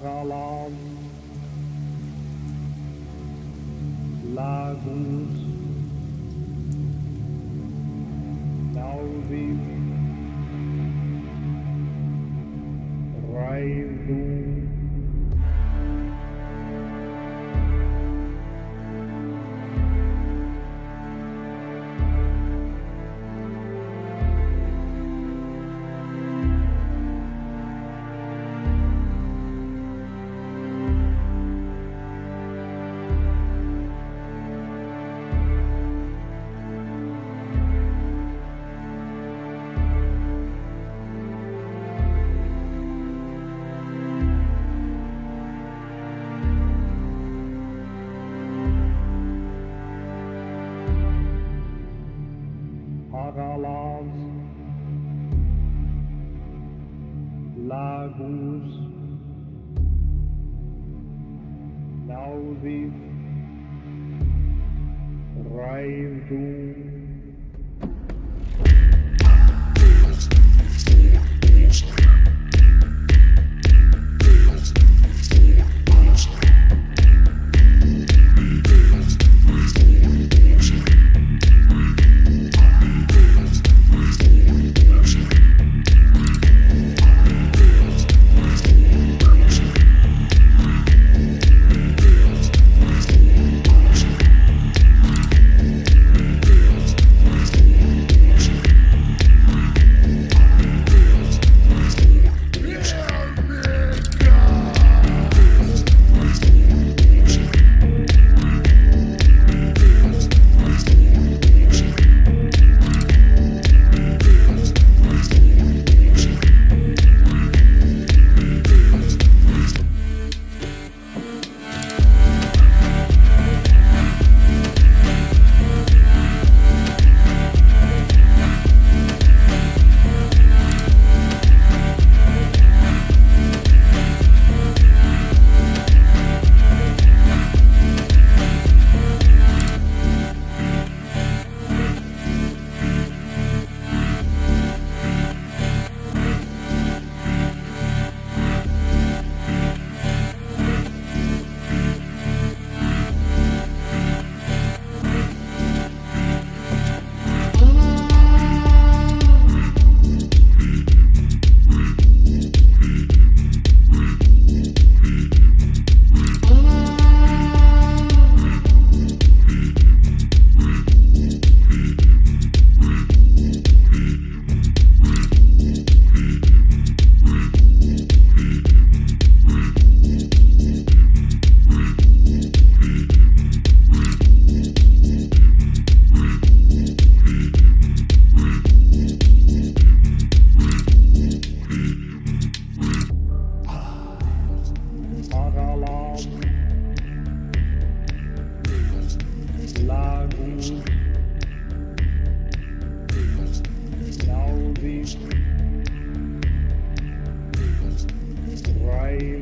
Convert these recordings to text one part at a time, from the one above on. Sakalam Lagus Nauvim Raidu Lagus Nauvim Raivdum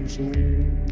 Thank you.